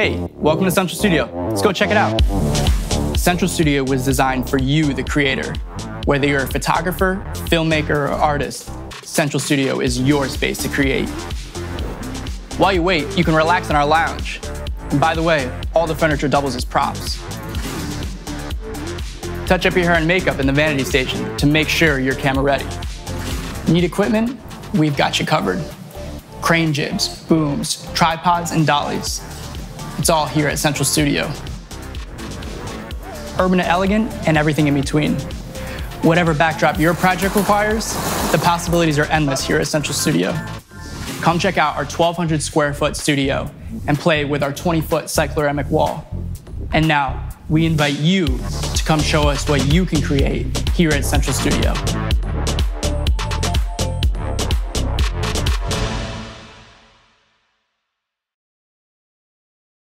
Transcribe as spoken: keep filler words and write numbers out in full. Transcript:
Hey, welcome to Central Studio. Let's go check it out. Central Studio was designed for you, the creator. Whether you're a photographer, filmmaker, or artist, Central Studio is your space to create. While you wait, you can relax in our lounge. And by the way, all the furniture doubles as props. Touch up your hair and makeup in the vanity station to make sure you're camera ready. Need equipment? We've got you covered. Crane jibs, booms, tripods, and dollies. It's all here at Central Studio. Urban to elegant and everything in between. Whatever backdrop your project requires, the possibilities are endless here at Central Studio. Come check out our twelve hundred square foot studio and play with our twenty foot cycloramic wall. And now, we invite you to come show us what you can create here at Central Studio.